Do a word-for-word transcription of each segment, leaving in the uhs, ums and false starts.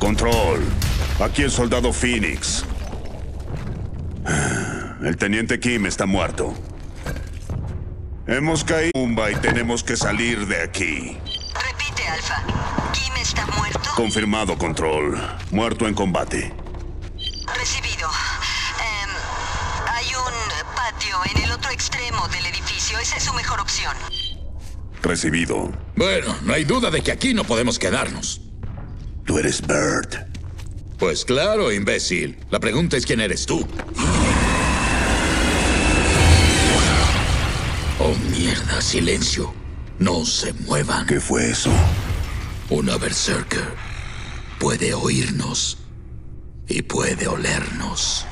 Control, aquí el soldado Phoenix. El teniente Kim está muerto. Hemos caído en Mumba y tenemos que salir de aquí. Repite, Alfa. ¿Kim está muerto? Confirmado, Control. Muerto en combate. Recibido. Eh, hay un patio en el otro extremo del edificio. Esa es su mejor opción. Recibido. Bueno, no hay duda de que aquí no podemos quedarnos. ¿Tú eres Bert? Pues claro, imbécil. La pregunta es quién eres tú. Oh, mierda, silencio. No se muevan. ¿Qué fue eso? Una berserker puede oírnos y puede olernos.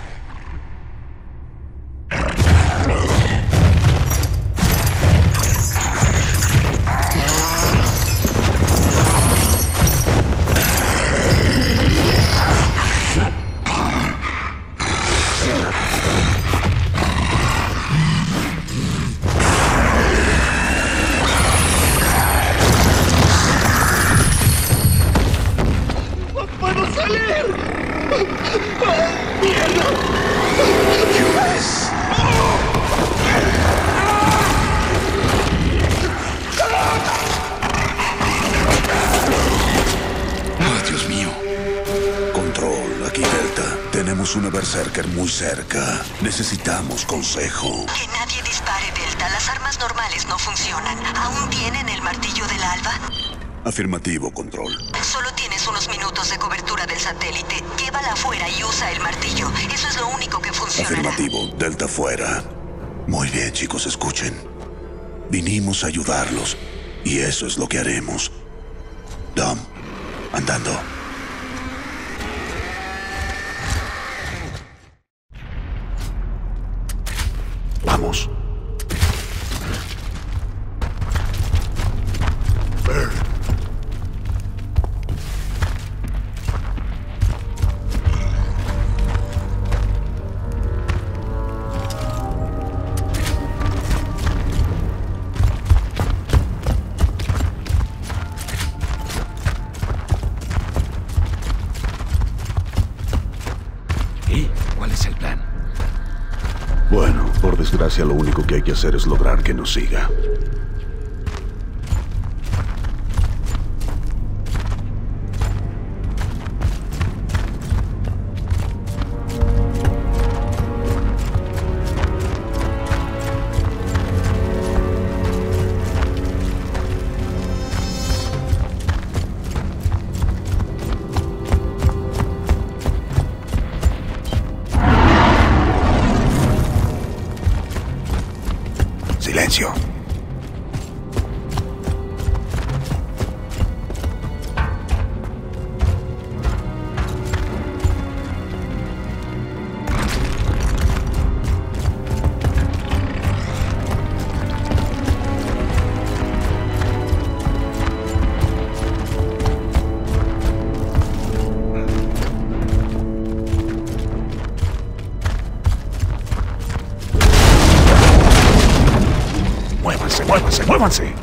Una berserker muy cerca. Necesitamos consejo. Que nadie dispare, Delta. Las armas normales no funcionan. ¿Aún tienen el martillo del alba? Afirmativo, Control. Solo tienes unos minutos de cobertura del satélite. Llévala afuera y usa el martillo. Eso es lo único que funciona. Afirmativo, Delta fuera. Muy bien, chicos, escuchen. Vinimos a ayudarlos. Y eso es lo que haremos. Dom, andando. Vamos. Bird. ¿Y cuál es el plan? Bueno, por desgracia, lo único que hay que hacer es lograr que nos siga. Silencio. ¡Muévanse, muévanse!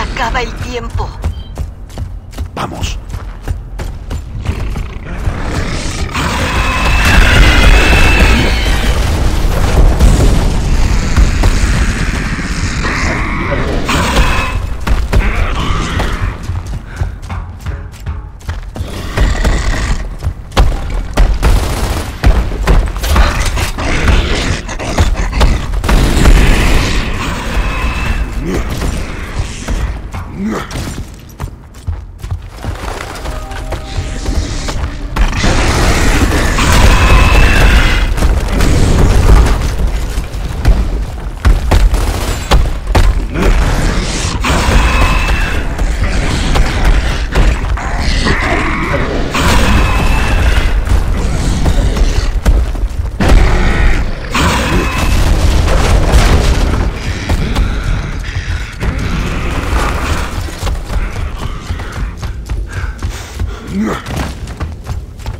Acaba el tiempo. Vamos.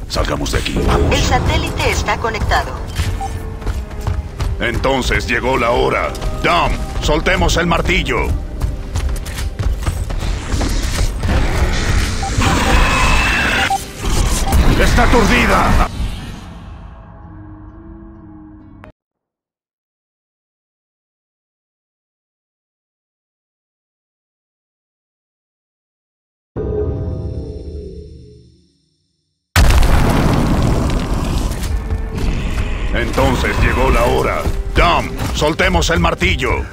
Salgamos de aquí, vamos. El satélite está conectado. Entonces llegó la hora. Dom, soltemos el martillo. ¡Está aturdida! Entonces llegó la hora. Dom, soltemos el martillo.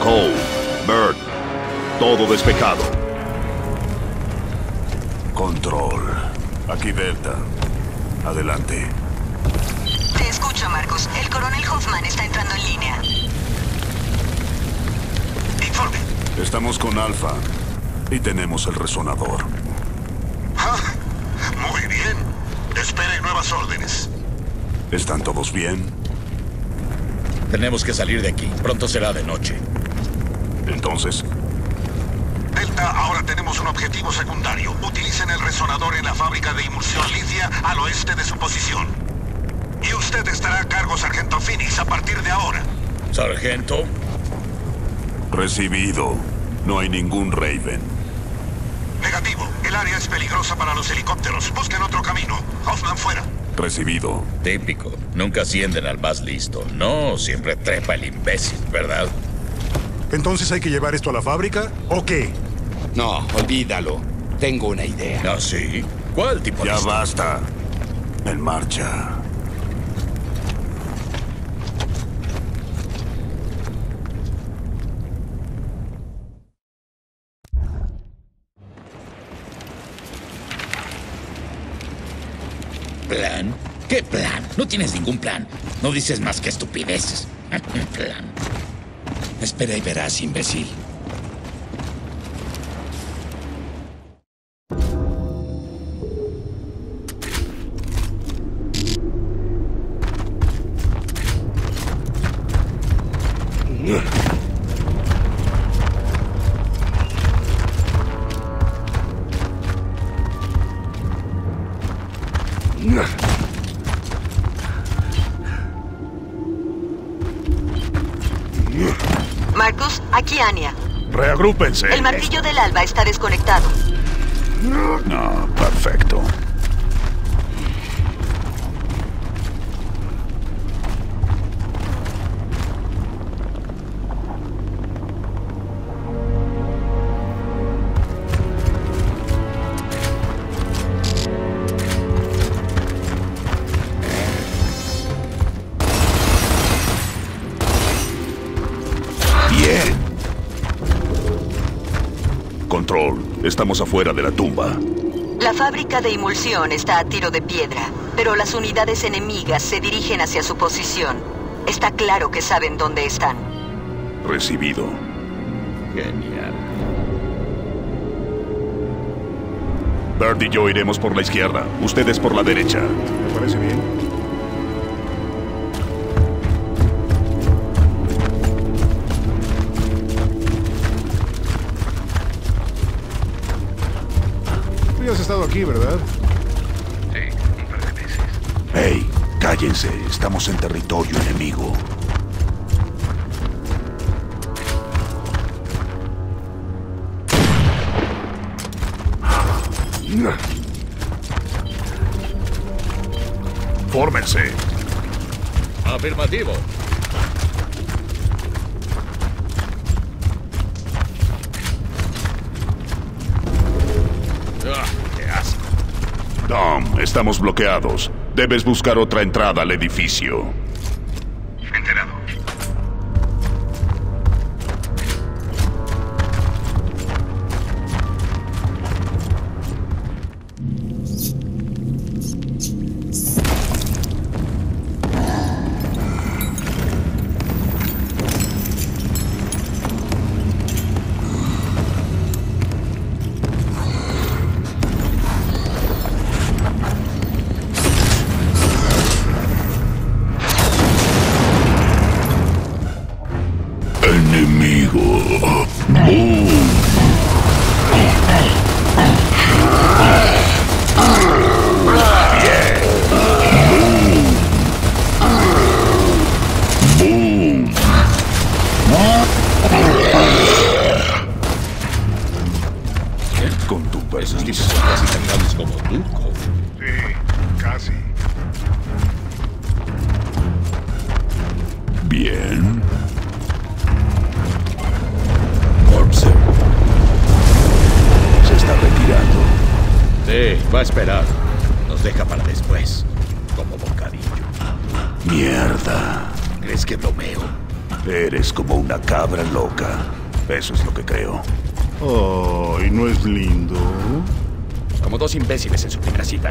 Cole, Bird, todo despejado. Control, aquí Delta. Adelante. Te escucho, Marcus. El coronel Hoffman está entrando en línea. Informe. Estamos con Alfa y tenemos el resonador. Ah, muy bien. Esperen nuevas órdenes. ¿Están todos bien? Tenemos que salir de aquí. Pronto será de noche. Entonces... Delta, ahora tenemos un objetivo secundario. Utilicen el resonador en la fábrica de emulsión litia al oeste de su posición. Y usted estará a cargo, sargento Phoenix, a partir de ahora. ¿Sargento? Recibido. No hay ningún Raven. Negativo. El área es peligrosa para los helicópteros. Busquen otro camino. Hoffman fuera. Recibido. Típico. Nunca ascienden al más listo. No, siempre trepa el imbécil, ¿verdad? ¿Entonces hay que llevar esto a la fábrica o qué? No, olvídalo. Tengo una idea. ¿Ah, sí? ¿Cuál tipo de...? Ya basta. En marcha. ¿Plan? ¿Qué plan? No tienes ningún plan. No dices más que estupideces. Un plan. Espera y verás, imbécil. Marcus, aquí Anya. Reagrúpense. El martillo del alba está desconectado. No, perfecto. Control, estamos afuera de la tumba. La fábrica de emulsión está a tiro de piedra, pero las unidades enemigas se dirigen hacia su posición. Está claro que saben dónde están. Recibido. Genial. Bert y yo iremos por la izquierda, ustedes por la derecha. ¿Me parece bien? Has estado aquí, ¿verdad? Sí, un par de veces. ¡Hey! ¡Cállense! Estamos en territorio enemigo. ¡Fórmense! Afirmativo. Ah, ¡qué asco! Dom, estamos bloqueados. Debes buscar otra entrada al edificio. Enterado. Eso es lo que creo. Oh, ¿y no es lindo? Como dos imbéciles en su primera cita.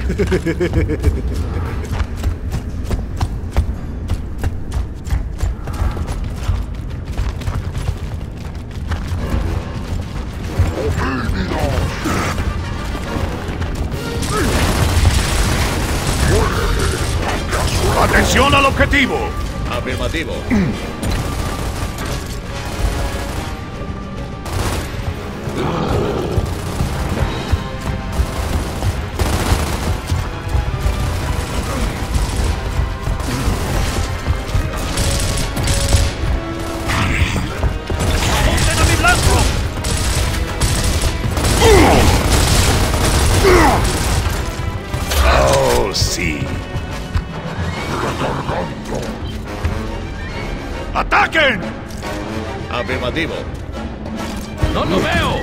¡Atención al objetivo! Afirmativo. ¡No lo veo!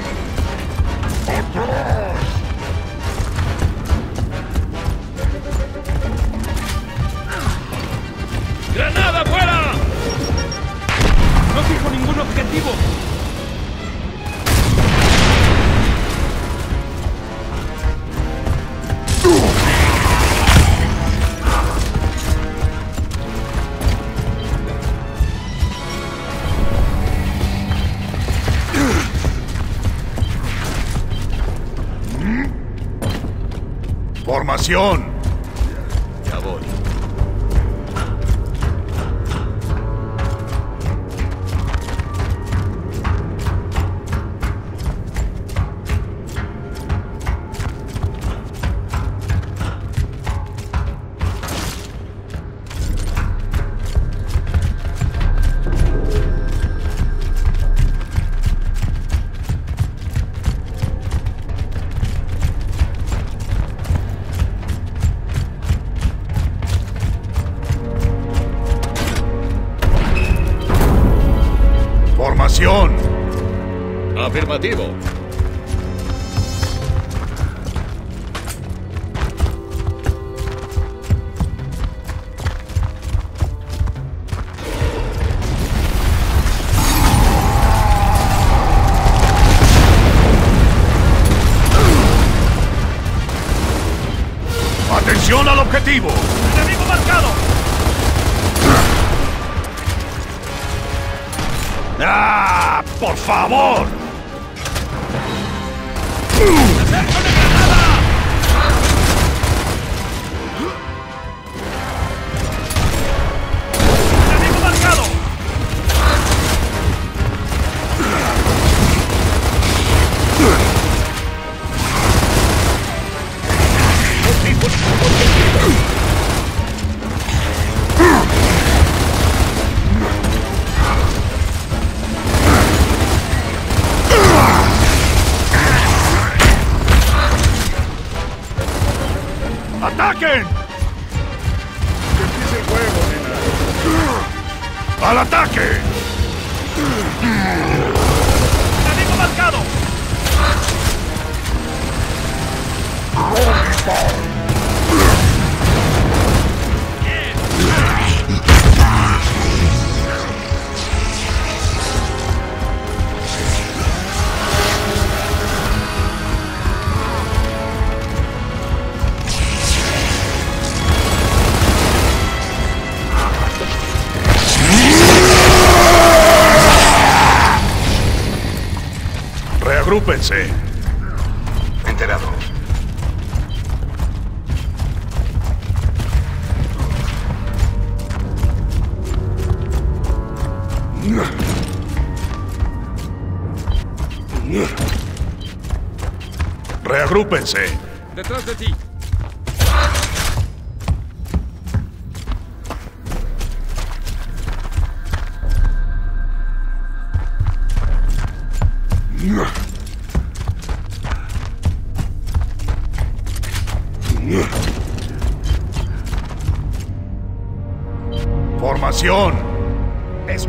¡Atrás! ¡Granada fuera! No fijo ningún objetivo. ¡Formación! Ya voy. Afirmativo. ¡Atención al objetivo! ¡Enemigo marcado! ¡Ah! ¡Por favor! ¡Ataquen! ¡Que empiece el juego, nena! ¡Al ataque! ¡Enemigo marcado! Reagrúpense. Enterado. Reagrúpense. Detrás de ti. Formación. Eso es.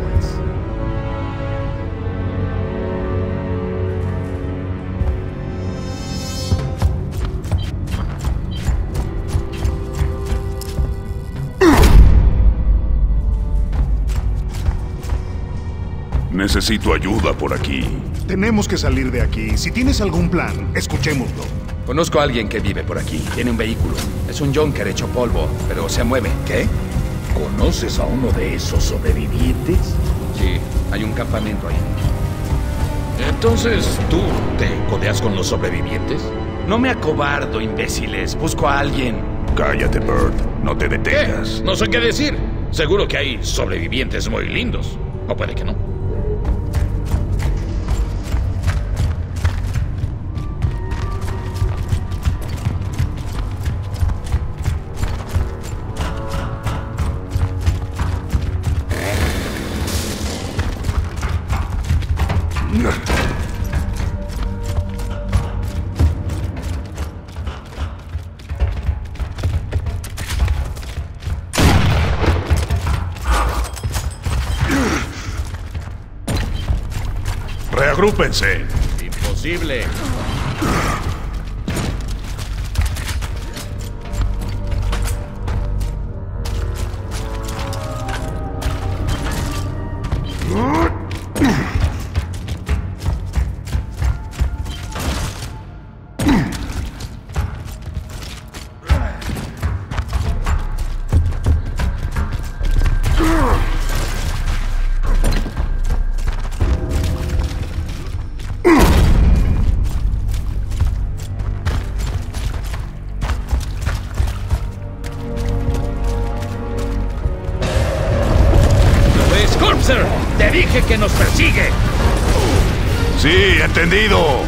Necesito ayuda por aquí. Tenemos que salir de aquí. Si tienes algún plan, escuchémoslo. Conozco a alguien que vive por aquí. Tiene un vehículo. Es un Junker hecho polvo, pero se mueve. ¿Qué? ¿Conoces a uno de esos sobrevivientes? Sí, hay un campamento ahí. Entonces, ¿tú te codeas con los sobrevivientes? No me acobardo, imbéciles. Busco a alguien. Cállate, Bird. No te detengas. ¿Qué? No sé qué decir. Seguro que hay sobrevivientes muy lindos. O puede que no. Reagrúpense. Imposible. ¡Que nos persigue! Sí, entendido.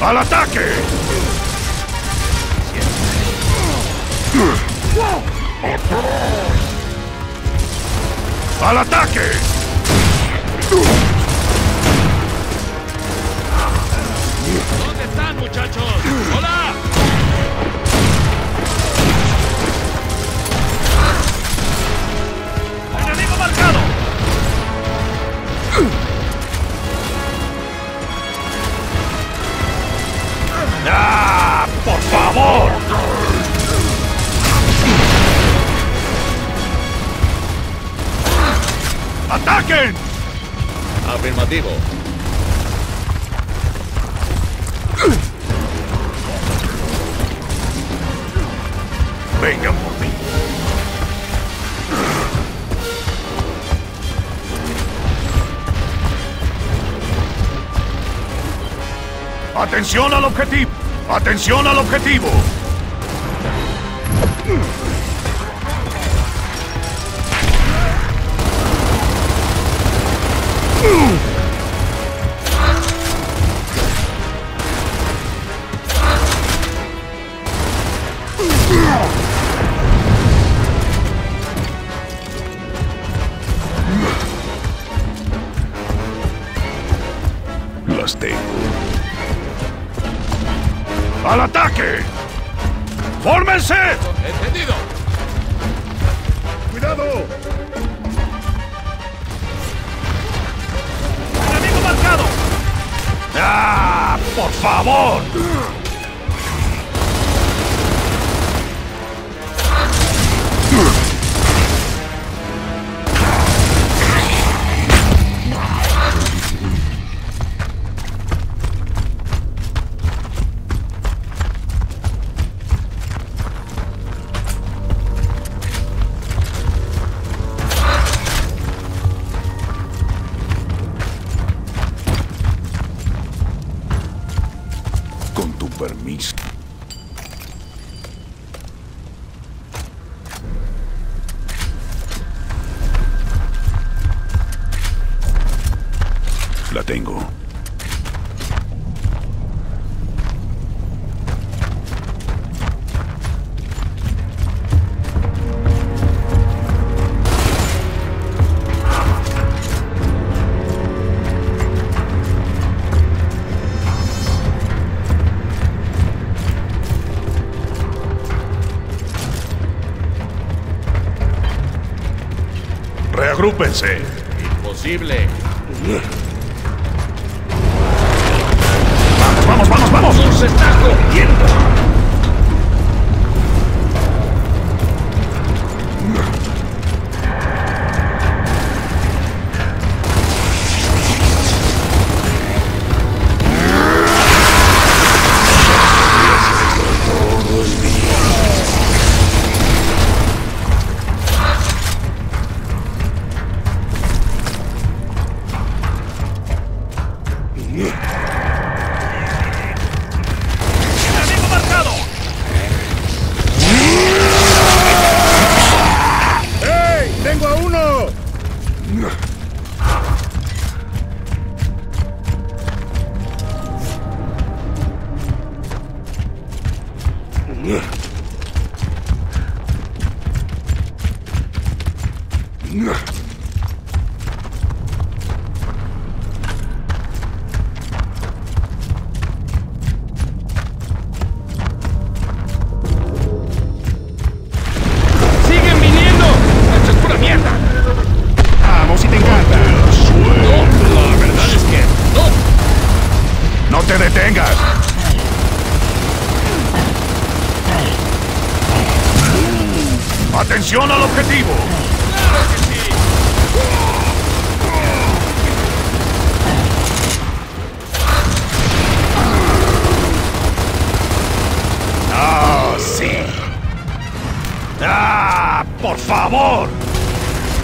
¡Al ataque! ¡Al ataque! ¿Dónde están, muchachos? ¡Hola! ¡Enemigo marcado! ¡Ah! ¡Por favor! ¡Ataquen! Afirmativo. venga por mí. ¡Atención al objetivo! ¡Atención al objetivo! Las tengo. ¡Al ataque! ¡Fórmense! ¡Entendido! ¡Cuidado! ¡Enemigo marcado! ¡Ah! ¡Por favor! La tengo. Reagrúpense. Imposible. ¡Vamos, vamos, vamos! ¡Nos está jodiendo! ¡Atención al objetivo! ¡Claro que sí! ¡Ah, sí! ¡Ah, por favor!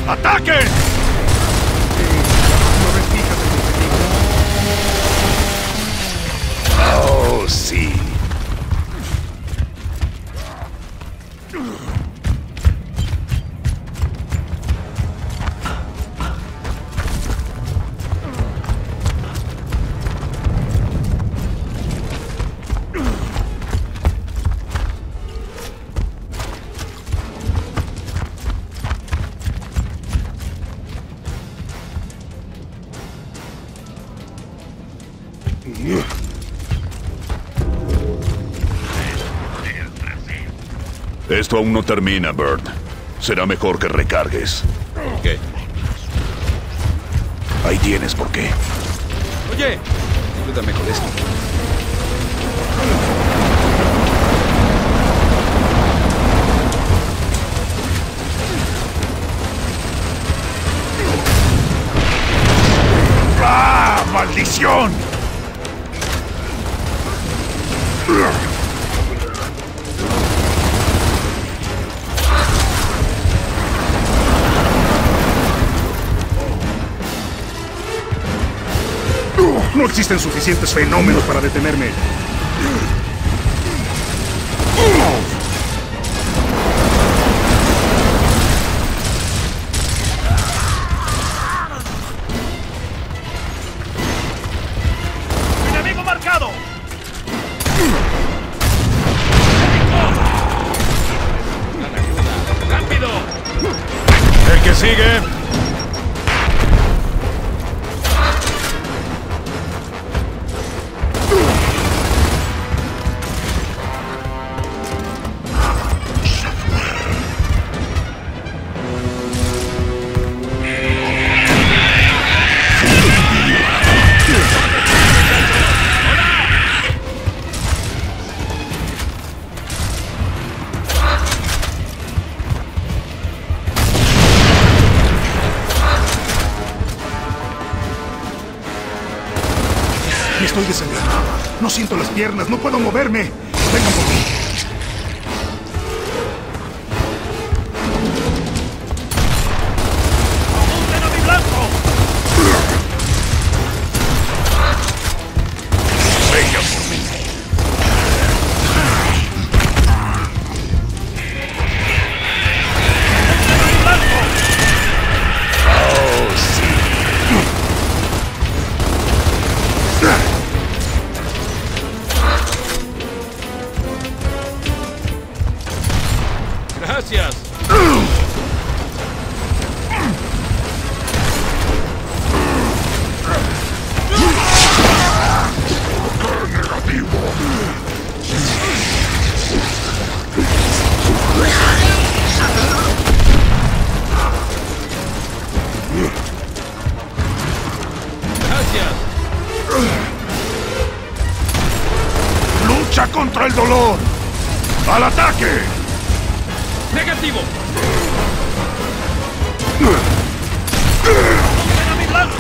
¡Ataquen! ¡Oh, sí! Esto aún no termina, Bird. Será mejor que recargues. ¿Qué? Ahí tienes por qué. Oye, ayúdame con esto. ¡Ah, maldición! No existen suficientes fenómenos para detenerme. Estoy descendiendo. No siento las piernas, no puedo moverme. Vengan por mí. ¡Apunten a mi blanco! Vengan por mí. ¡Apunten a mi blanco! ¡Oh, sí! Gracias. Negativo. Gracias. Lucha contra el dolor. ¡Al ataque! ¡Negativo! ¡Ven a mi blanco!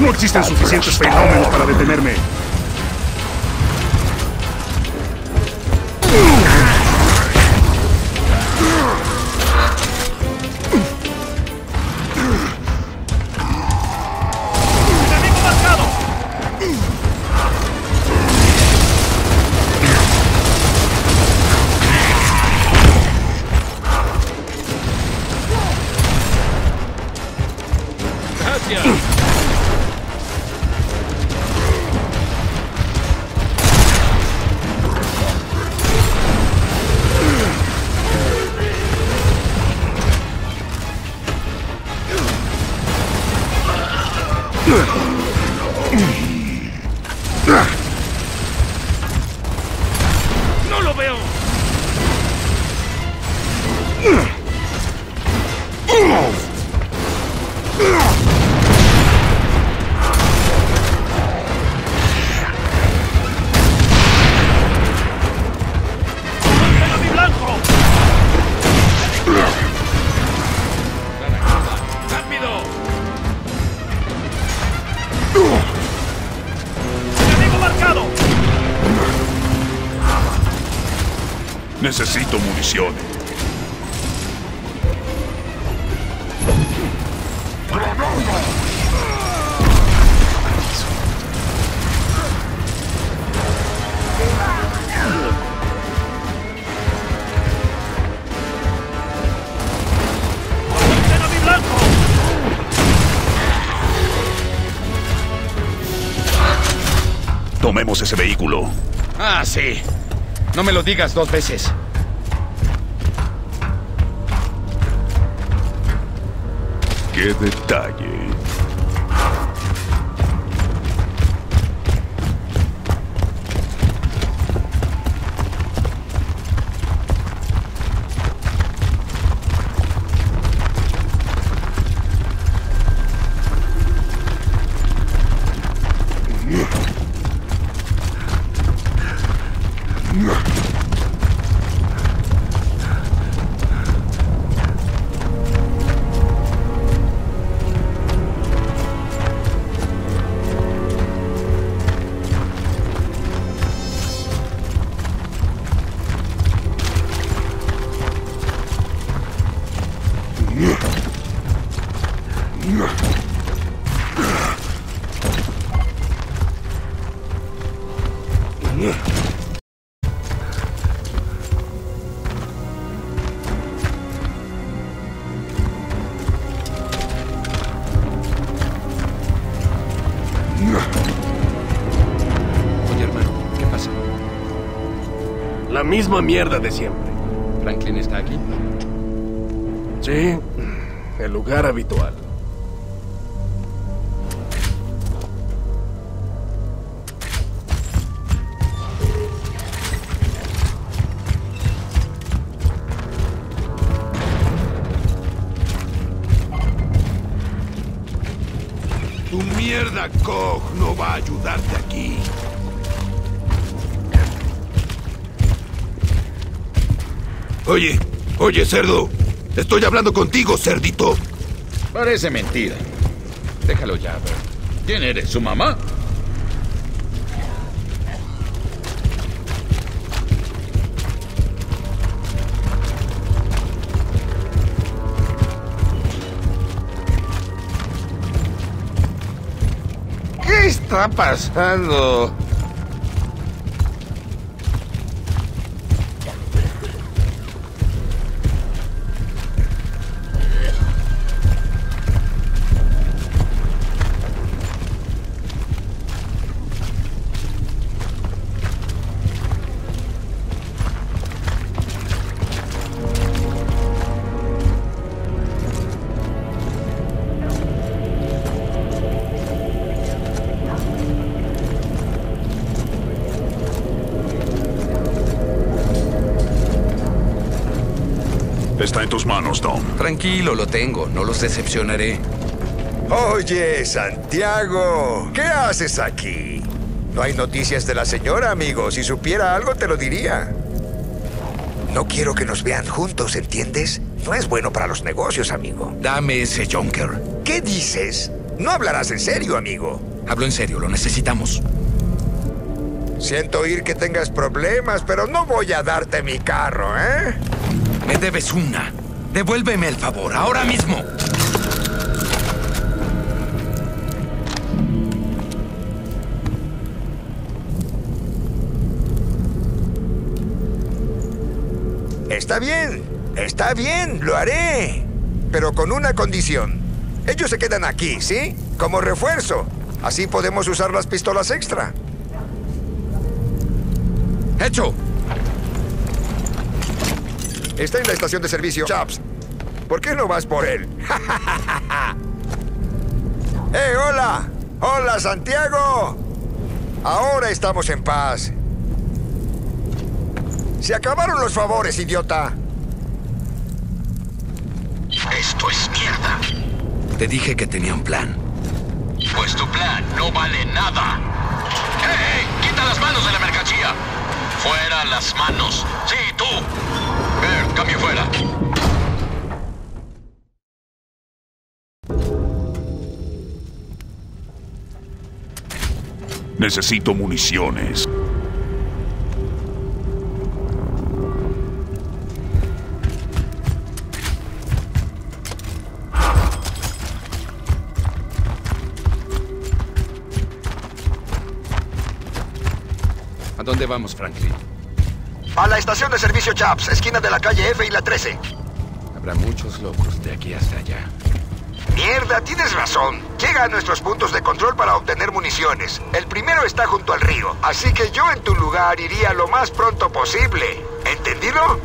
No existen suficientes fenómenos para detenerme. Necesito municiones. ¡Granada! tomemos ese vehículo. Ah, sí. No me lo digas dos veces. ¡Qué detalle! Misma mierda de siempre. ¿Franklin está aquí? Sí, el lugar habitual. Tu mierda, Cog, no va a ayudarte aquí. Oye, oye, cerdo. Estoy hablando contigo, cerdito. Parece mentira. Déjalo ya, Bert. ¿Quién eres, su mamá? ¿Qué está pasando? Está en tus manos, Dom. Tranquilo, lo tengo. No los decepcionaré. Oye, Santiago, ¿qué haces aquí? No hay noticias de la señora, amigo. Si supiera algo, te lo diría. No quiero que nos vean juntos, ¿entiendes? No es bueno para los negocios, amigo. Dame ese Junker. ¿Qué dices? No hablarás en serio, amigo. Hablo en serio, lo necesitamos. Siento oír que tengas problemas, pero no voy a darte mi carro, ¿eh? Me debes una. Devuélveme el favor, ahora mismo. Está bien, está bien, lo haré. Pero con una condición. Ellos se quedan aquí, ¿sí? Como refuerzo. Así podemos usar las pistolas extra. ¡Hecho! Está en la estación de servicio. Chaps, ¿por qué no vas por él? ¡Eh, hola! ¡Hola, Santiago! Ahora estamos en paz. Se acabaron los favores, idiota. Esto es mierda. Te dije que tenía un plan. Pues tu plan no vale nada. ¡Eh, eh! ¡Quita las manos de la mercancía! ¡Fuera las manos! ¡Sí, tú! Bert, cambio fuera. Necesito municiones. ¿A dónde vamos, Franklin? A la estación de servicio Chaps, esquina de la calle F y la trece. Habrá muchos locos de aquí hasta allá. Mierda, tienes razón. Llega a nuestros puntos de control para obtener municiones. El primero está junto al río, así que yo en tu lugar iría lo más pronto posible. ¿Entendido?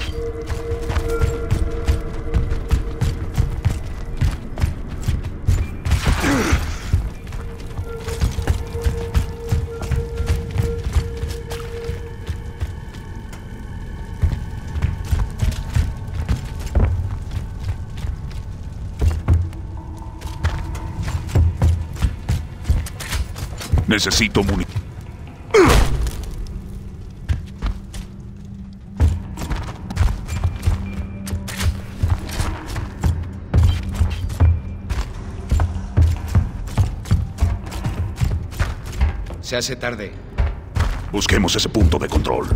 Necesito muni... Se hace tarde. Busquemos ese punto de control.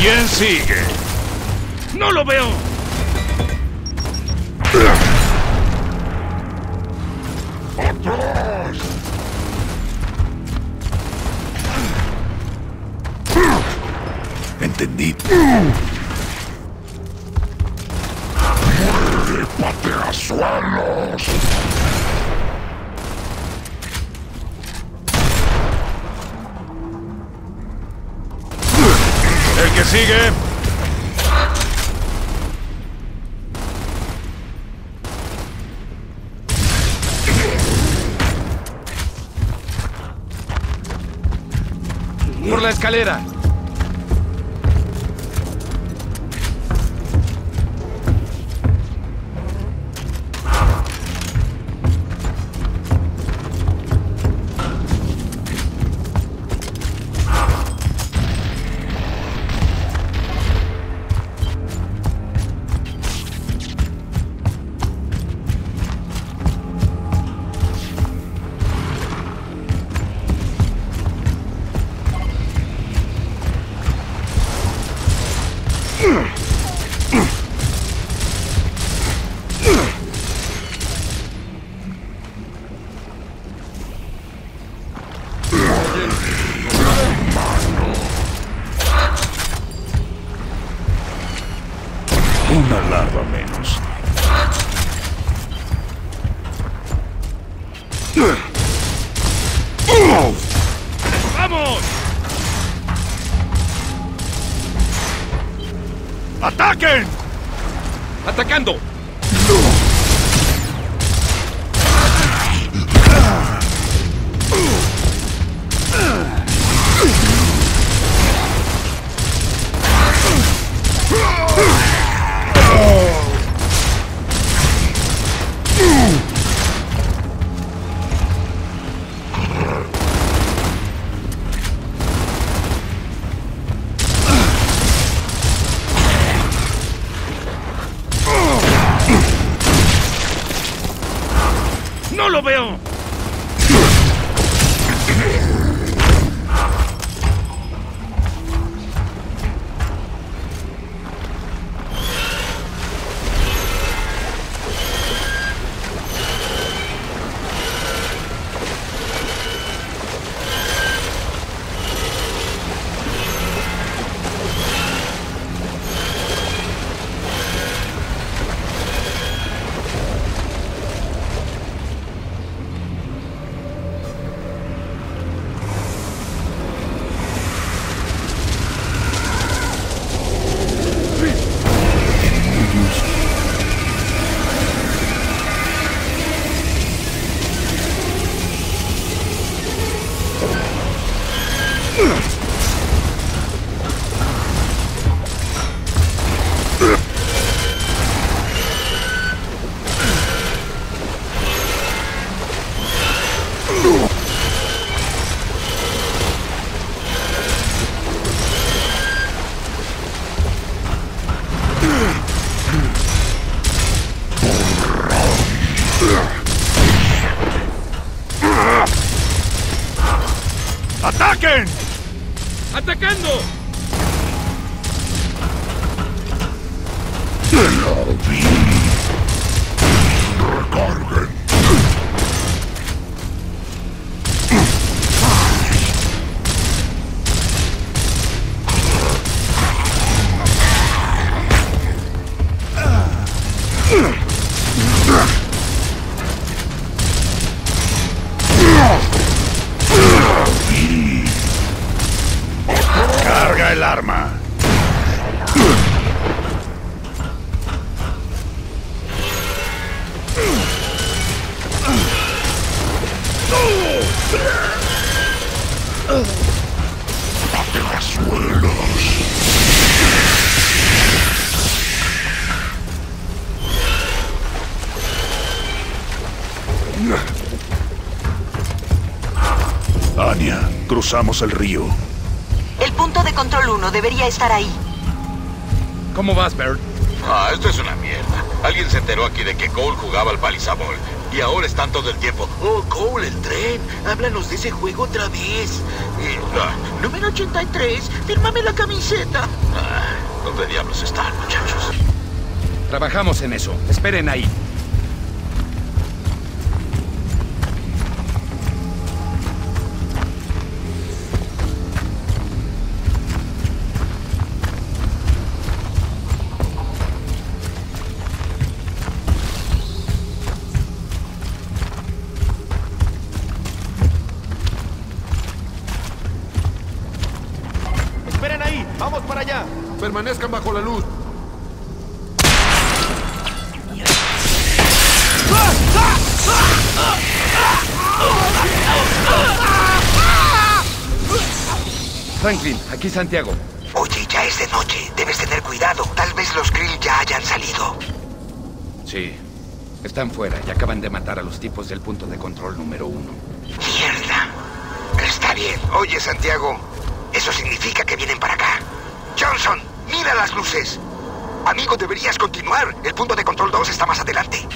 ¿Quién sigue? ¡No lo veo! ¡Atrás! Entendí. ¡Muere, pateasuelos! ¿Qué sigue? Por la escalera. ¡Ataquen! ¡Atacando! ¡Ataquen! ¡Atacando! ¡Recarguen! Cruzamos el río. El punto de control uno debería estar ahí. ¿Cómo vas, Bert? Ah, esto es una mierda. Alguien se enteró aquí de que Cole jugaba al palizabol. Y ahora están todo el tiempo. Oh, Cole, el tren. Háblanos de ese juego otra vez. Eh, ah, número ochenta y tres. Fírmame la camiseta. Ah, ¿dónde diablos están, muchachos? Trabajamos en eso. Esperen ahí. Permanezcan bajo la luz. Franklin, aquí Santiago. Oye, ya es de noche. Debes tener cuidado. Tal vez los Kryll ya hayan salido. Sí. Están fuera y acaban de matar a los tipos del punto de control número uno. ¡Mierda! Está bien. Oye, Santiago. Eso significa que vienen para acá. Johnson, mira las luces. Amigo, deberías continuar. El punto de control dos está más adelante.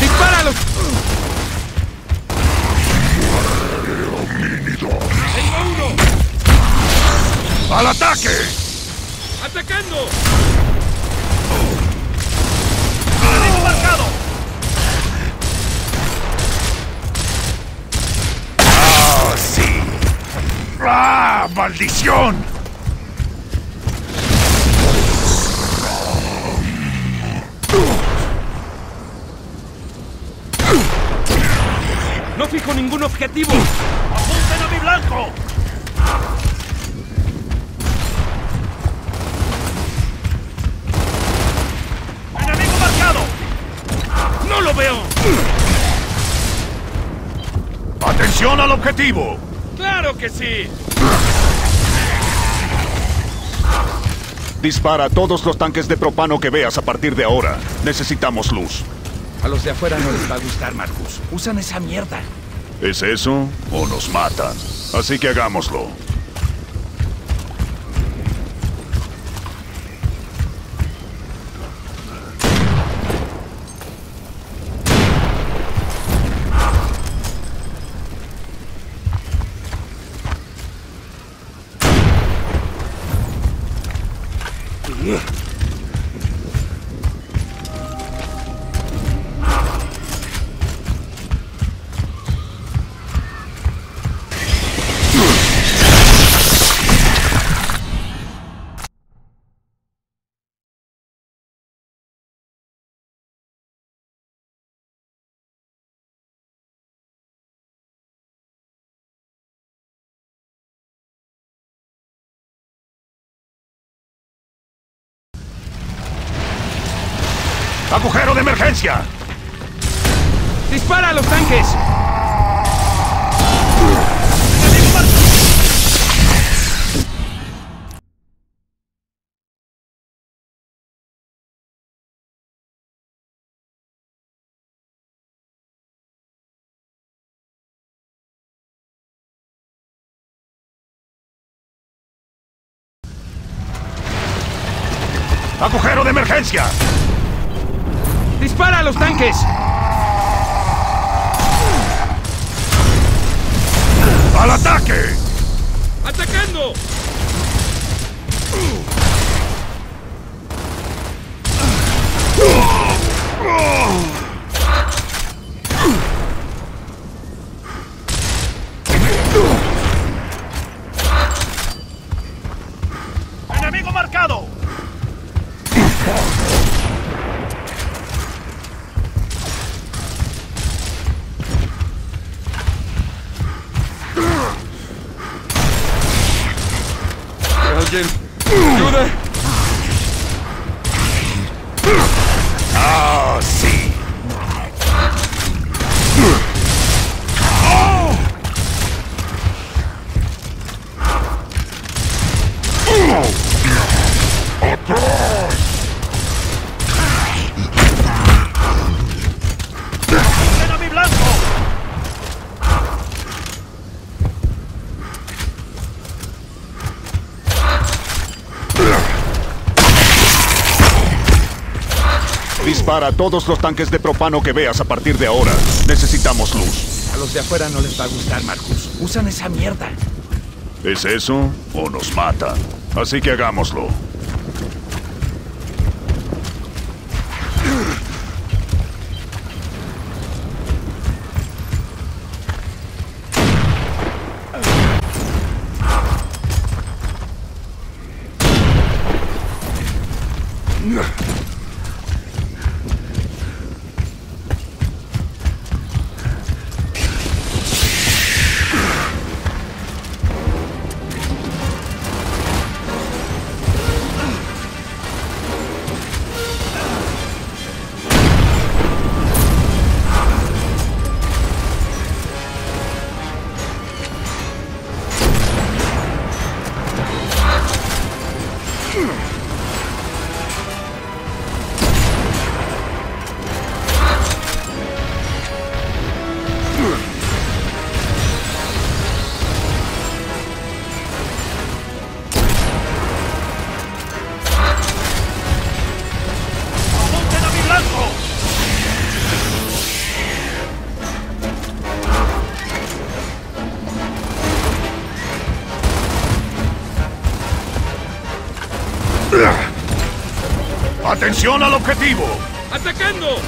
¡Dispáralos! ¡Tengo uno! ¡Al ataque! ¡Atacando! ¡Enemigo marcado! ¡Oh, sí! ¡Ah, maldición! No fijo ningún objetivo. ¡Apunten a mi blanco! ¡Enemigo marcado! ¡No lo veo! ¡Atención al objetivo! ¡Claro que sí! Dispara a todos los tanques de propano que veas a partir de ahora. Necesitamos luz. A los de afuera no les va a gustar, Marcus. Usan esa mierda. ¿Es eso o nos matan? Así que hagámoslo. ¡Agujero de emergencia! ¡Dispara a los tanques! ¡Agujero de emergencia! ¡Dispara a los tanques! ¡Al ataque! ¡Atacando! ¡Enemigo marcado! ¡Ayuda! ¡Oh, sí! ¡Oh! ¡Oh! ¡Atrás! ¡Ven a mi blanco! Dispara a todos los tanques de propano que veas a partir de ahora. Necesitamos luz. A los de afuera no les va a gustar, Marcus. Usan esa mierda. ¿Es eso o nos matan? Así que hagámoslo. ¡Atención al objetivo! ¡Atacando!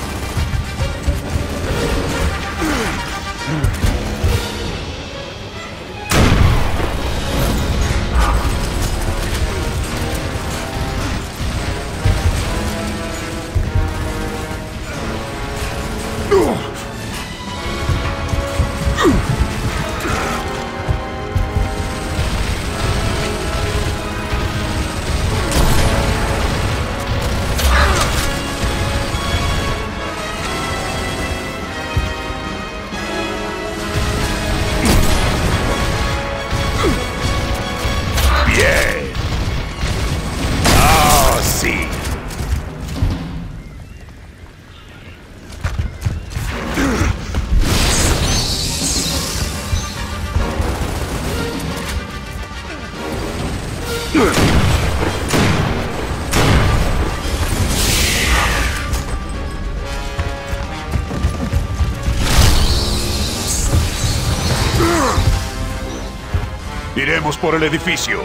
Iremos por el edificio.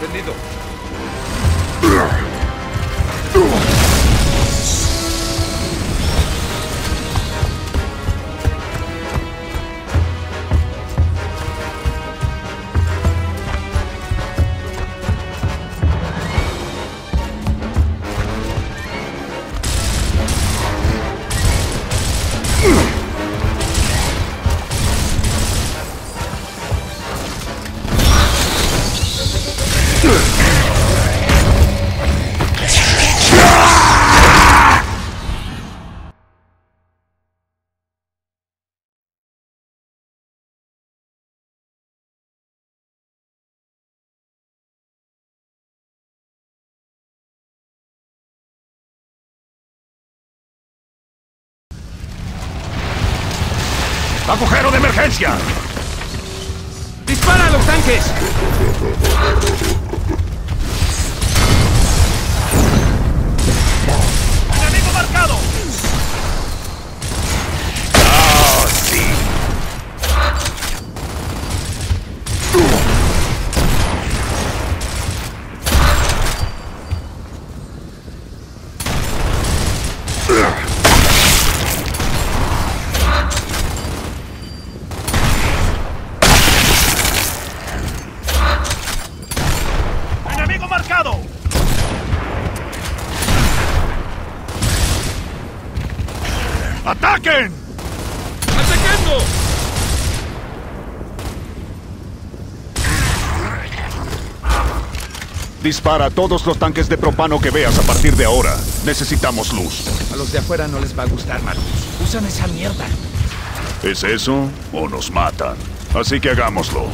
Entendido. Ugh! ¡Agujero de emergencia! ¡Dispara a los tanques! ¡Enemigo marcado! ¡Oh, sí! ¡Ataquen! ¡Ataquenlo! Dispara a todos los tanques de propano que veas a partir de ahora. Necesitamos luz. A los de afuera no les va a gustar, Marcus. Usan esa mierda. ¿Es eso o nos matan? Así que hagámoslo.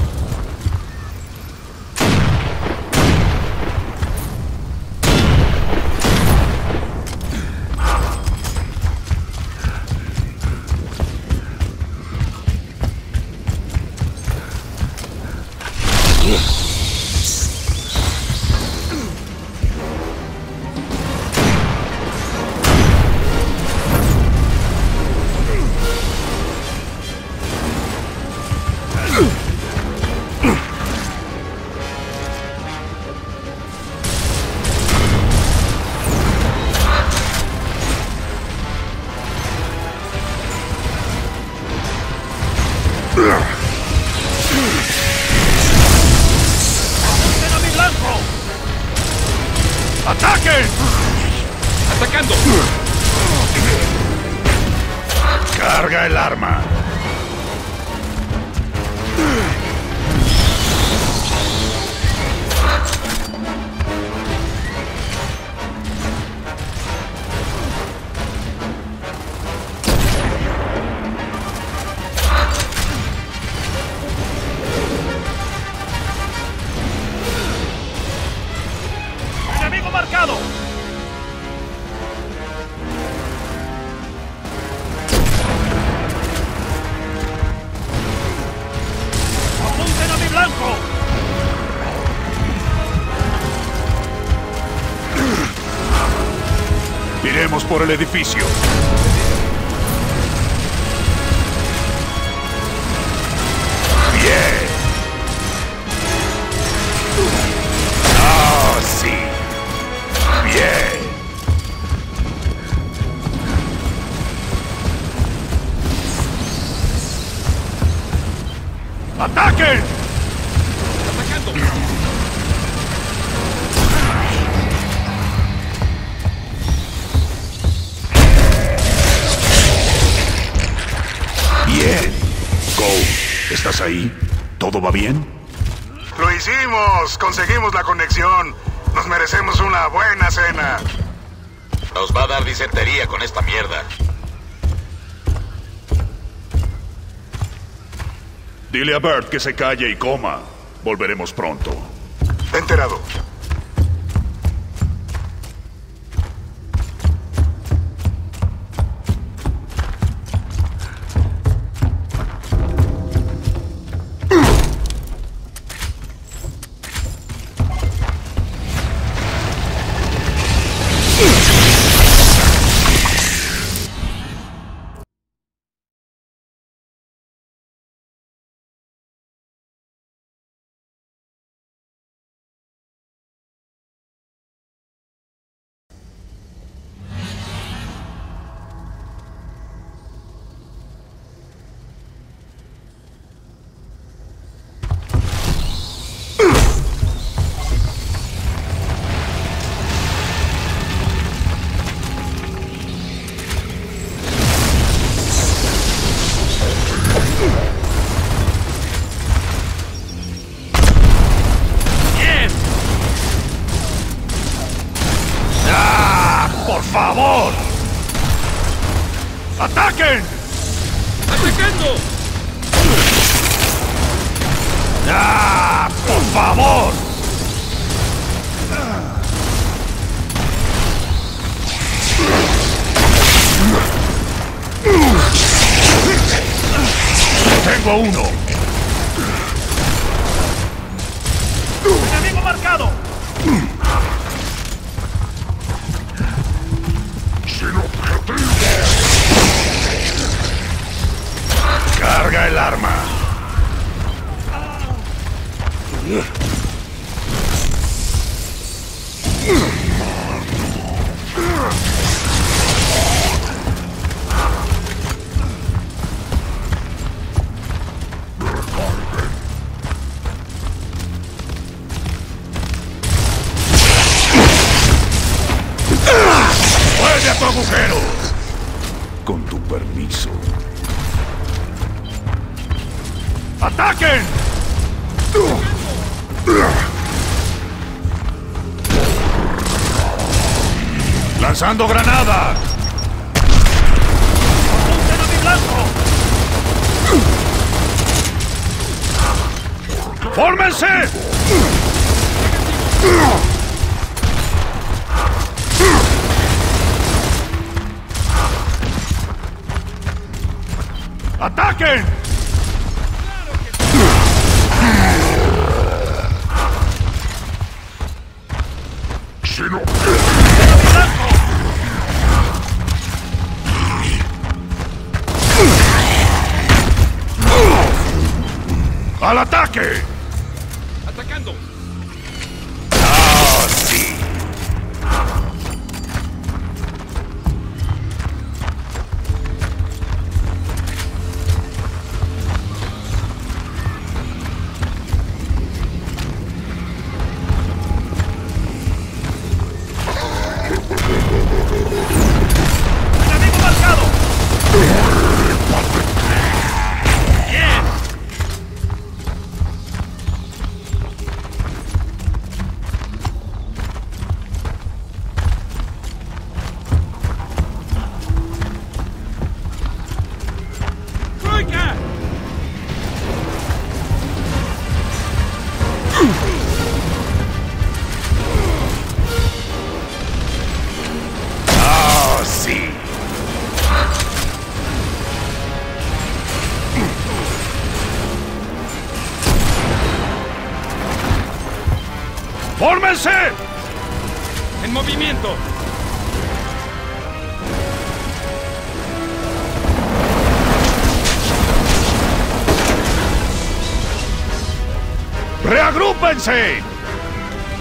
Por el edificio. Bien. Oh, sí. Bien. ¡Ataquen! Atacando. ¿Estás ahí? ¿Todo va bien? ¡Lo hicimos! ¡Conseguimos la conexión! ¡Nos merecemos una buena cena! Nos va a dar disentería con esta mierda. Dile a Bert que se calle y coma. Volveremos pronto. Enterado. Objetivo uno. ¡Enemigo marcado! ¡Sin objetivo! ¡Carga el arma! Agujero. Con tu permiso. ¡Ataquen! ¡Lanzando granada! ¡Apunten a mi blanco! ¡Fórmense! ¡Ataquen! Si no... ¡Al ataque! ¡Atacando! ¡Ah, sí! ¡Fórmense! ¡En movimiento! ¡Reagrúpense!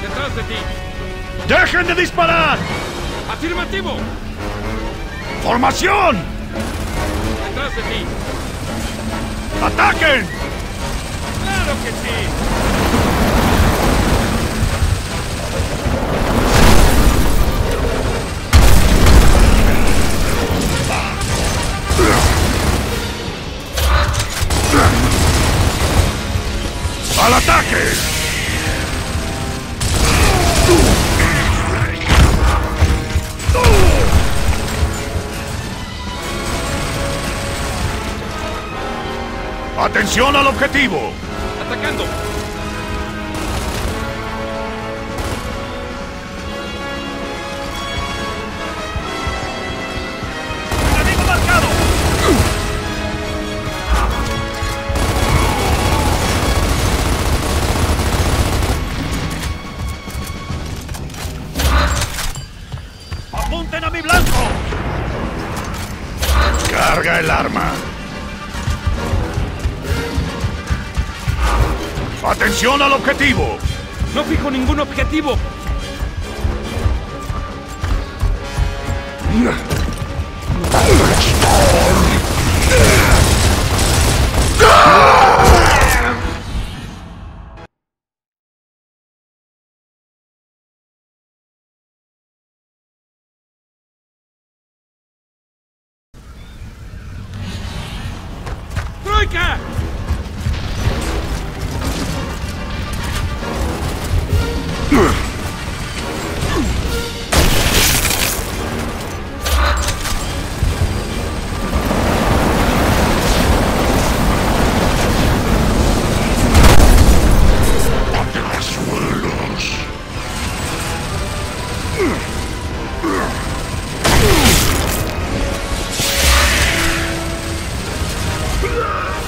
¡Detrás de ti! ¡Dejen de disparar! ¡Afirmativo! ¡Formación! ¡Detrás de ti! ¡Ataquen! ¡Claro que sí! ¡Al ataque! ¡Atención al objetivo! ¡Atacando! ¡Carga el arma! ¡Atención al objetivo! ¡No fijo ningún objetivo!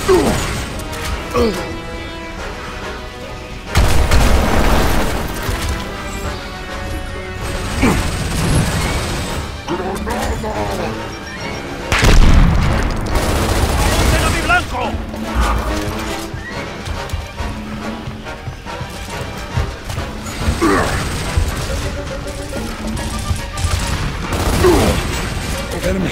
Ooh! ¡Tengo mi blanco! ¡Joderme!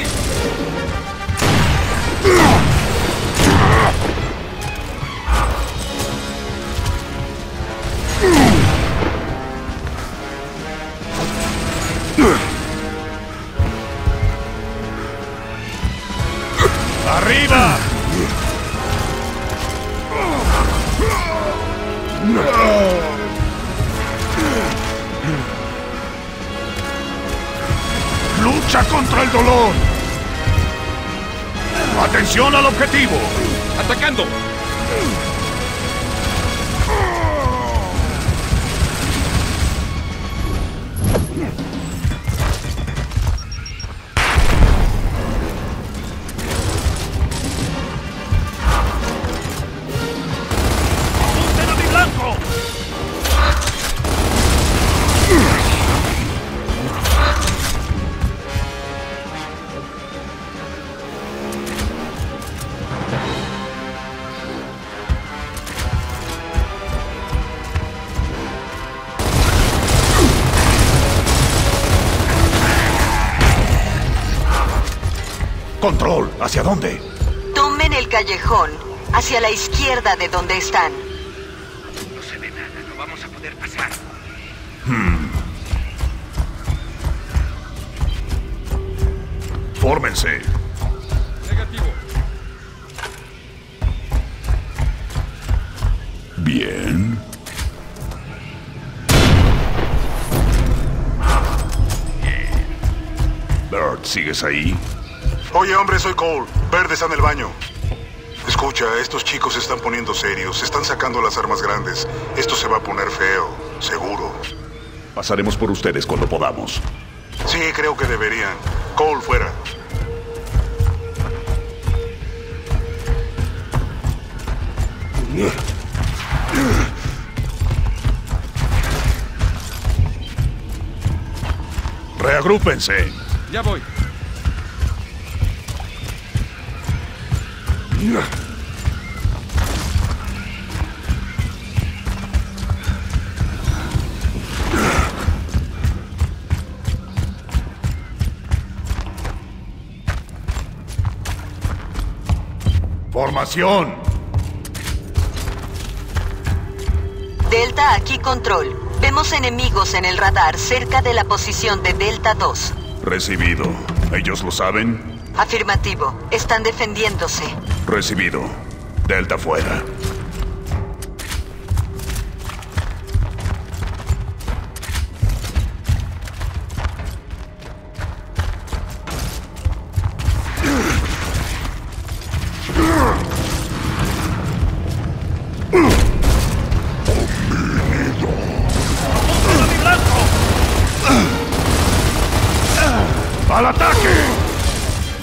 ¡Arriba! ¡Lucha contra el dolor! ¡Atención al objetivo! ¡Atacando! Control, ¿hacia dónde? Tomen el callejón, hacia la izquierda de donde están. No se ve nada, no vamos a poder pasar. Hmm. Fórmense. Negativo. Bien. Bien. Bert, ¿sigues ahí? Oye, hombre, soy Cole. Bird está en el baño. Escucha, estos chicos se están poniendo serios. Se están sacando las armas grandes. Esto se va a poner feo, seguro. Pasaremos por ustedes cuando podamos. Sí, creo que deberían. Cole, fuera. Reagrúpense. Ya voy. Formación. Delta, aquí Control. Vemos enemigos en el radar cerca de la posición de Delta dos. Recibido. ¿Ellos lo saben? Afirmativo. Están defendiéndose. Recibido. Delta fuera. ¡Al ataque!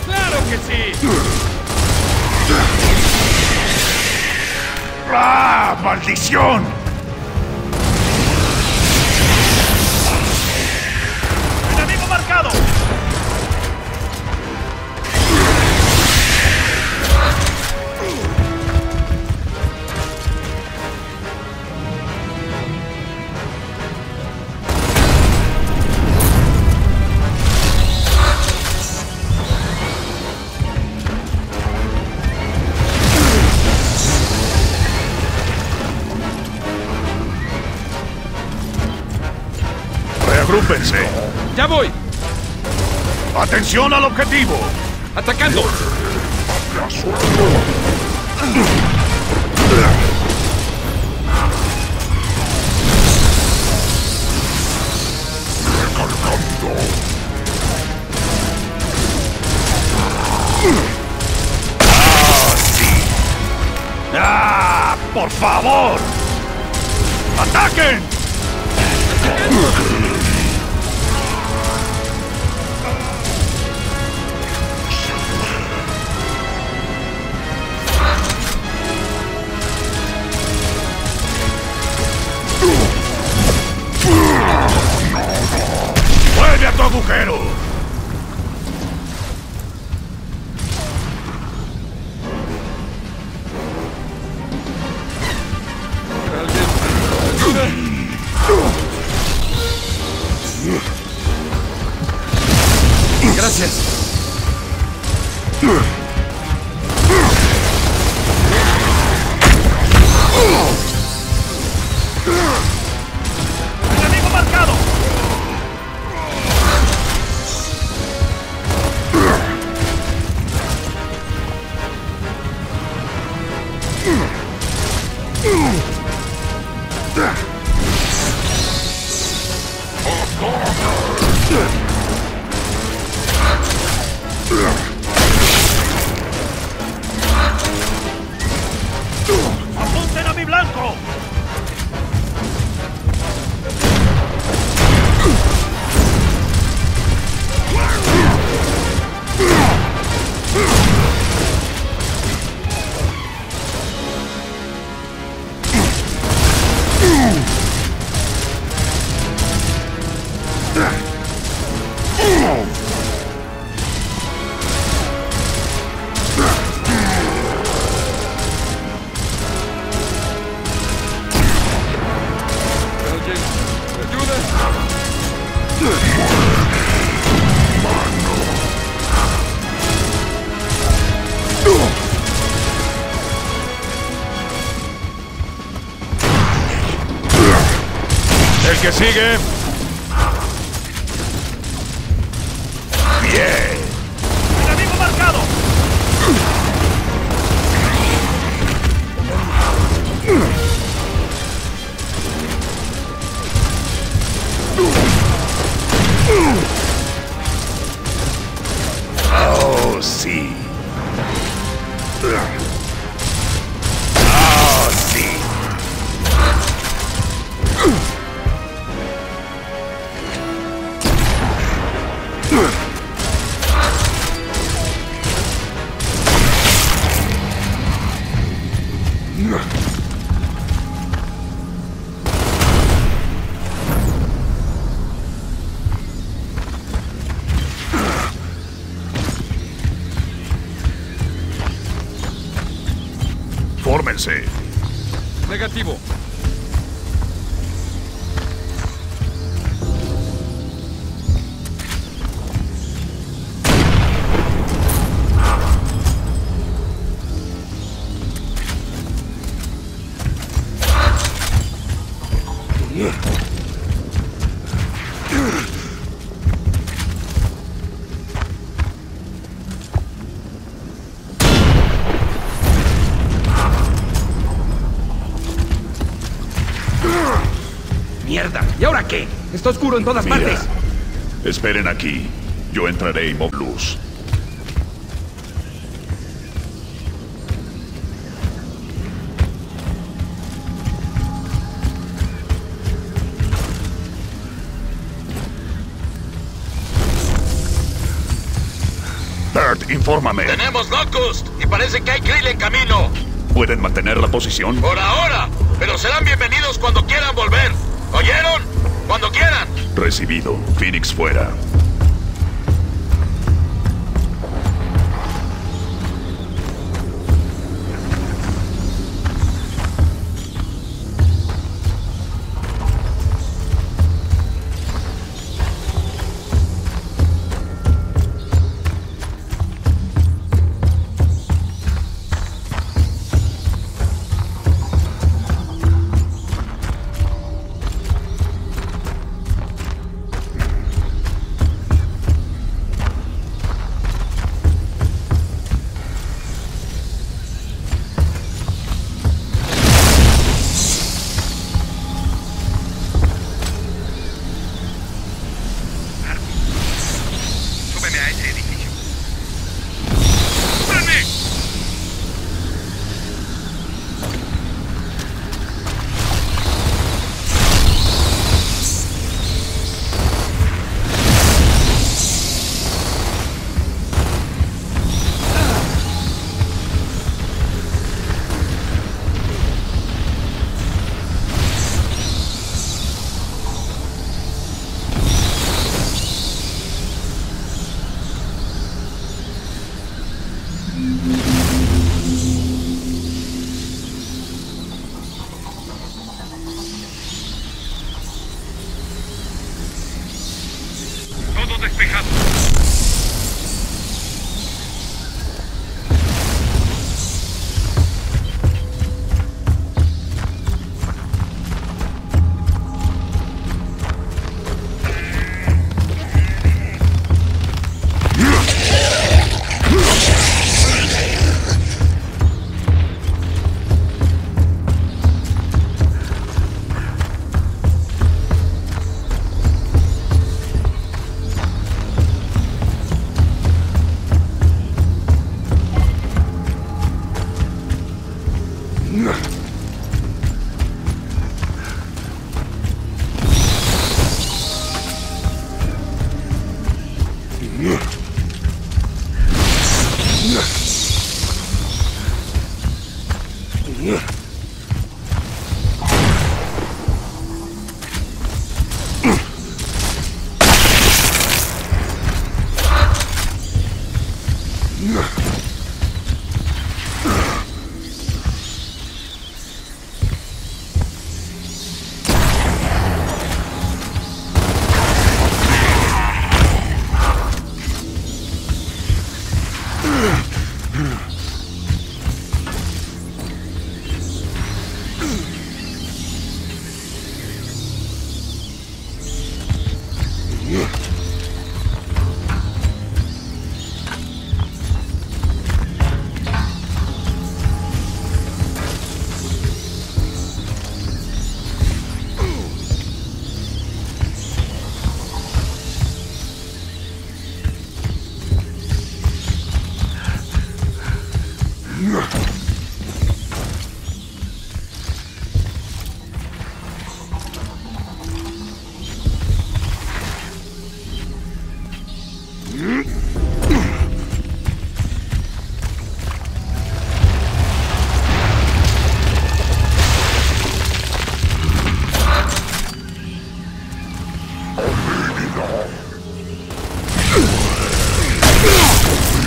¡Claro que sí! ¡Ah, maldición! ¡Enemigo marcado! Agrúpense. Ya voy. Atención al objetivo. Atacando. Recargando. Ah, sí. Ah, por favor. Ataquen. Atacando. ¡Mueve a tu agujero! Gracias. ¡Enemigo marcado! ¡Apunten a mi blanco! Que sigue. Bien. Enemigo marcado. Oh, sí. Oh, sí. Fórmense. Negativo. ¿Y ahora qué? Está oscuro en todas Mira, partes. Esperen aquí. Yo entraré y moveré luz. Bert, infórmame. Tenemos Locust y parece que hay Kryll en camino. ¿Pueden mantener la posición? Por ahora, pero serán bienvenidos cuando quieran volver. ¿Oyeron? Cuando quieran. Recibido. Phoenix fuera. Todo despejado.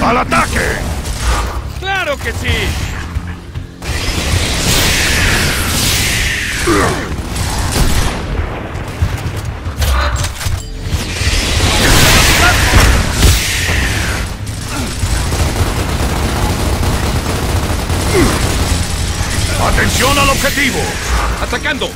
¡Al ataque! ¡Claro que sí! ¡Atención al objetivo! ¡Atacando!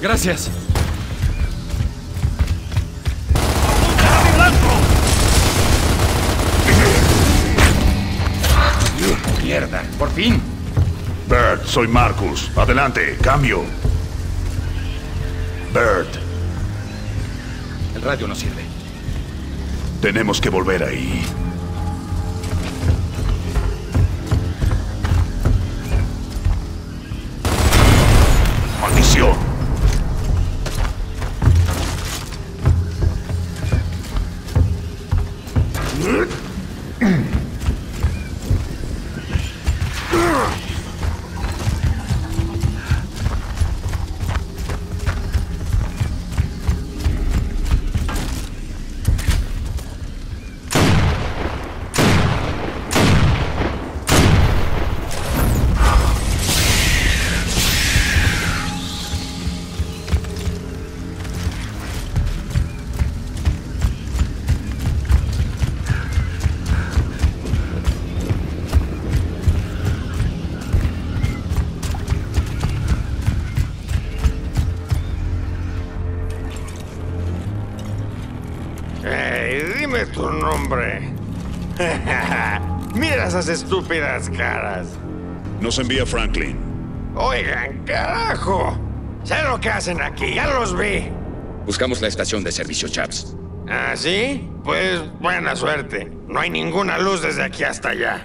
Gracias. ¡Apunta a mi blanco! ¡Mierda! ¡Por fin! Bert, soy Marcus. Adelante, cambio. Bert. El radio no sirve. Tenemos que volver ahí. ¡Maldición! Esas estúpidas caras. Nos envía Franklin. Oigan, carajo. Sé lo que hacen aquí, ya los vi. Buscamos la estación de servicio, chaps. ¿Ah, sí? Pues buena suerte. No hay ninguna luz desde aquí hasta allá.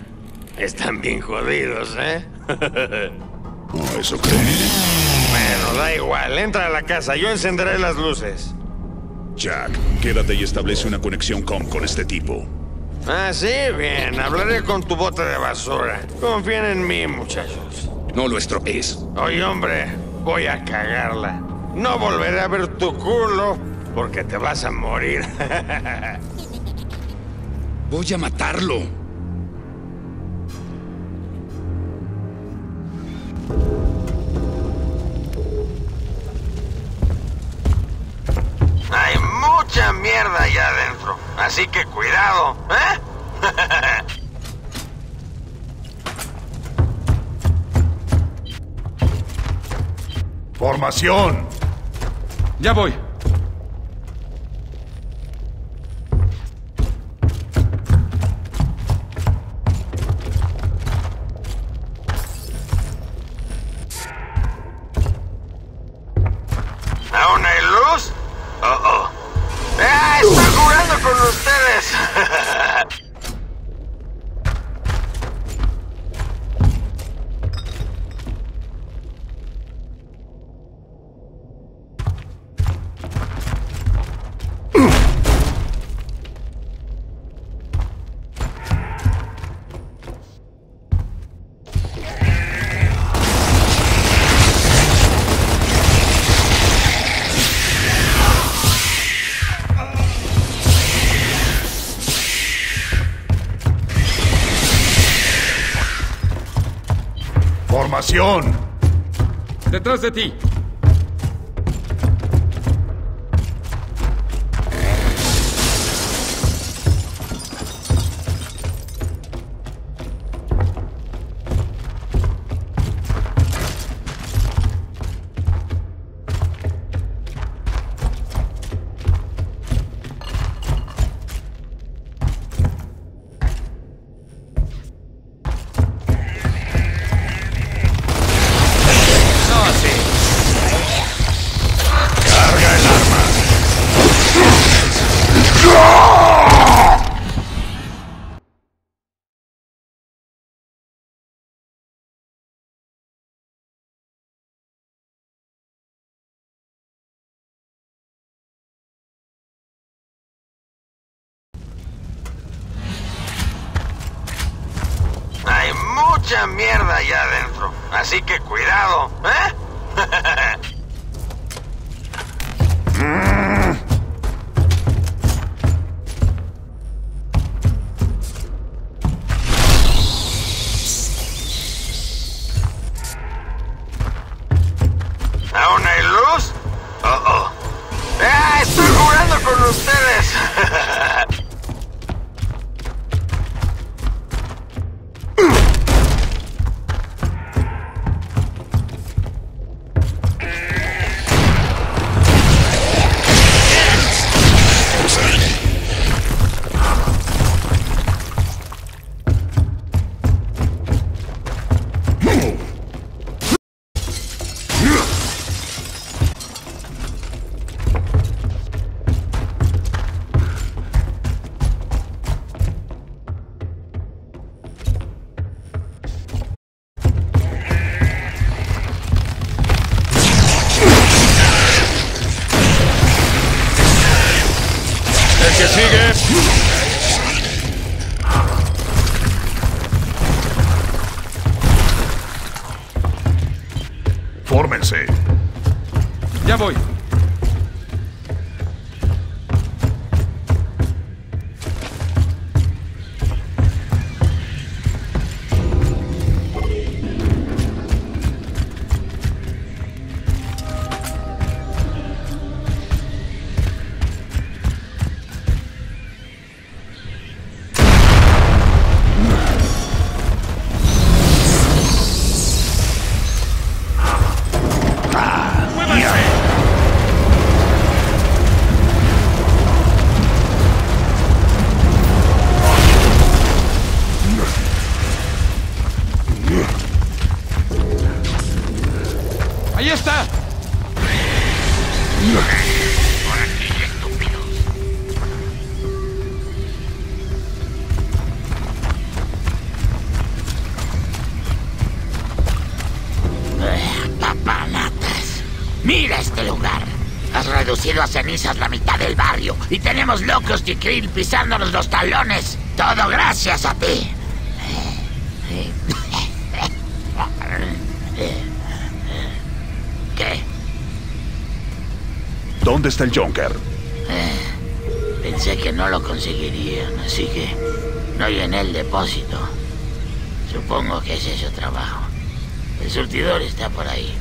Están bien jodidos, ¿eh? Oh, ¿eso qué? Bueno, da igual. Entra a la casa, yo encenderé las luces. Jack, quédate y establece una conexión com con este tipo. Ah, sí, bien. Hablaré con tu bote de basura. Confíen en mí, muchachos. No lo estropees. Oye, hombre, voy a cagarla. No volveré a ver tu culo porque te vas a morir. Voy a matarlo. Hay mucha mierda allá adentro. Así que cuidado, ¿eh? Formación. Ya voy. ¿Aún hay luz? Oh, oh. ¡Ah! ¡Estoy jugando con ustedes! ¡Detrás de ti! mucha mierda allá adentro, así que cuidado, ¿eh? ¿Aún hay luz? Oh, oh. ¡Ah, estoy jugando con ustedes! Ya voy. A cenizas la mitad del barrio y tenemos Locust y Kryll pisándonos los talones. Todo gracias a ti. ¿Qué? ¿Dónde está el Junker? Eh, pensé que no lo conseguirían, así que no llené el depósito. Supongo que ese es su trabajo. El surtidor está por ahí.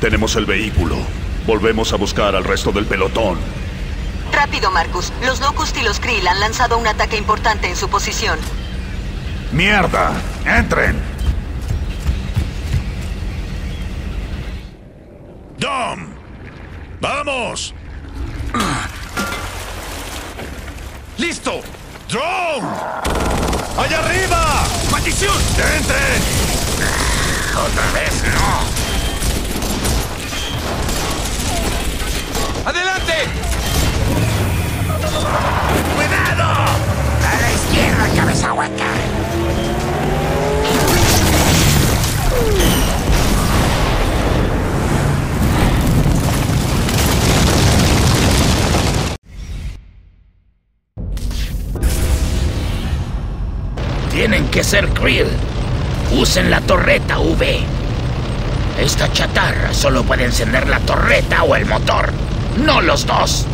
Tenemos el vehículo. Volvemos a buscar al resto del pelotón. Rápido, Marcus. Los Locust y los Kryll han lanzado un ataque importante en su posición. ¡Mierda! ¡Entren! ¡Dom! ¡Vamos! ¡Listo! ¡Drone! ¡Allá arriba! ¡Maldición! ¡Entren! ¡Otra vez no! ¡Adelante! ¡Cuidado! ¡A la izquierda, cabeza hueca! Tienen que ser Kryll. Usen la torreta V. Esta chatarra solo puede encender la torreta o el motor, no los dos.